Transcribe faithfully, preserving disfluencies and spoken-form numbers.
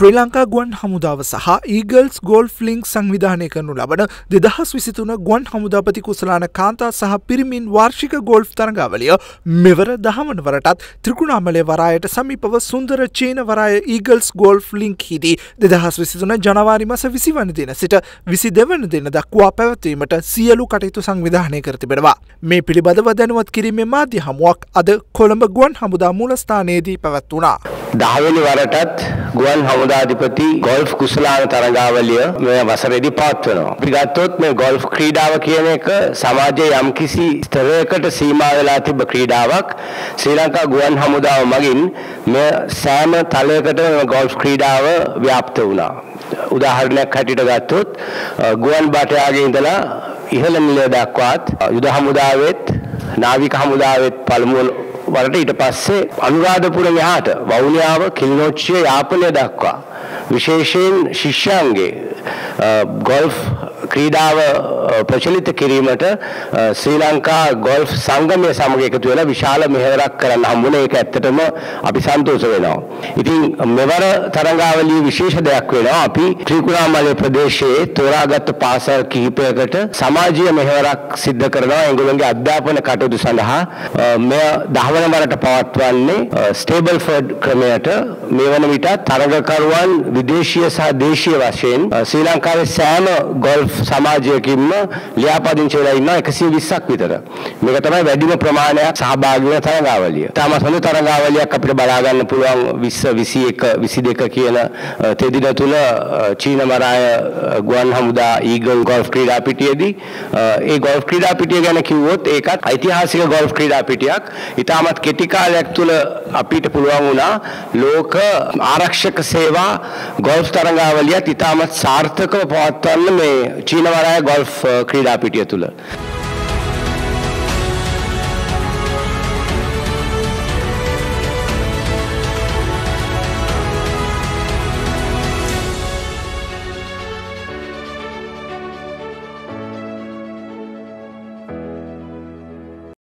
ශ්‍රී ලංකා ගුවන් හමුදාව සහ ඊගල්ස් ගෝල්ෆ් ලින්ක් සංවිධානය කරනු ලබන දෙදහස් විසිතුන ගුවන් හමුදාපති කුසලාන කාන්තා සහ පිරිමින් වාර්ෂික ගෝල්ෆ් තරගාවලිය මෙවර දහවන වරටත් ත්‍රිකුණාමලය වරායට සමීපව සුන්දර චීන වරාය ඊගල්ස් ගෝල්ෆ් ලින්ක් හිදී දෙදහස් විසිතුන ජනවාරි මාස විසි වන දින සිට විසි දෙවන දින දක්වා පැවැත්වීමට සියලු කටයුතු සංවිධානය කර තිබෙනවා. මේ පිළිබඳව දැනුවත් කිරීමේ මාධ්‍ය හමුවක් අද කොළඹ ගුවන් හමුදා මූලස්ථානයේදී පැවැත් වුණා. දහවෙනි වරටත් ගුවන් හමුදාධිපති ගොල්ෆ් කුසලාන තරගාවලිය මේ වසරේදී පවත්වනවා. අපි ගත්තොත් මේ ගොල්ෆ් ක්‍රීඩාව කියන එක සමාජයේ යම්කිසි ස්තරයකට සීමා වෙලා තිබ්බ ක්‍රීඩාවක්. ශ්‍රී ලංකා ගුවන් හමුදාව මගින් මේ සෑම තලයකටම ගොල්ෆ් ක්‍රීඩාව ව්‍යාප්ත වුණා. උදාහරණයක් හැටියට ගත්තොත් ගුවන් බටයාගේ ඉඳලා ඉහළ නිලය දක්වාත් යුද හමුදාවෙත් නාවික හමුදාවෙත් පළමුව වලට ඊට පස්සේ අනුරාධපුර යහට වවුනියාව කිලිනොච්චිය යාපනය දක්වා විශේෂයෙන් ශිෂ්‍යයන්ගේ ගොල්ෆ් ක්‍රීඩාව ප්‍රචලිත කිරීමට ශ්‍රී ලංකා ගොල්ෆ් සංගමය සමග එකතු වෙලා විශාල මෙහෙවරක් කරන්න හම්බුනේ. ඒක ඇත්තටම අපි සන්තෝෂ වෙනවා. ඉතින් මෙවර තරගාවලියේ විශේෂ දෙයක් වෙනවා. අපි ත්‍රිකුණාමලය ප්‍රදේශයේ තෝරාගත් පාසල් කිහිපයකට සමාජීය මෙහෙවරක් සිද්ධ කරනවා. ඒගොල්ලන්ගේ අධ්‍යාපන කටයුතු සඳහා මෙය දහවන වරට පවත්වන්නේ ස්ටේබල්ෆර්ඩ් ක්‍රමයට. මේ වන විට තරගකරුවන් විදේශීය සහ දේශීය වශයෙන් ශ්‍රී ලංකාවේ සෑම ගොල්ෆ් සමාජයකින්ම ලියාපදිංචි වෙලා ඉන්නවා එකසිය විස්සක් විතර. මේක තමයි වැඩිම ප්‍රමාණයක් සහභාගී වෙන තරගාවලිය. තාමත් හොඳ තරගාවලියක් අපිට බලා ගන්න පුළුවන් විස්ස විසිඑක විසිදෙක කියන තෙදින තුල චීන වරාය ගුවන් හමුදා ඊගල් ගොල්ෆ් ක්‍රීඩා පිටියේදී. ඒ ගොල්ෆ් ක්‍රීඩා පිටිය ගැන කිව්වොත් ඒකත් ඓතිහාසික ගොල්ෆ් ක්‍රීඩා පිටියක්. ඉතාමත් කෙටි කාලයක් තුල අපිට පුළුවන් වුණා ලෝක ආරක්ෂක සේවා ගොල්ෆ් තරගාවලියත් ඉතාමත් සාර්ථකව පවත්වන්න මේ චීන වරාය ගොල්ෆ් ක්‍රීඩා පිටිය තුල.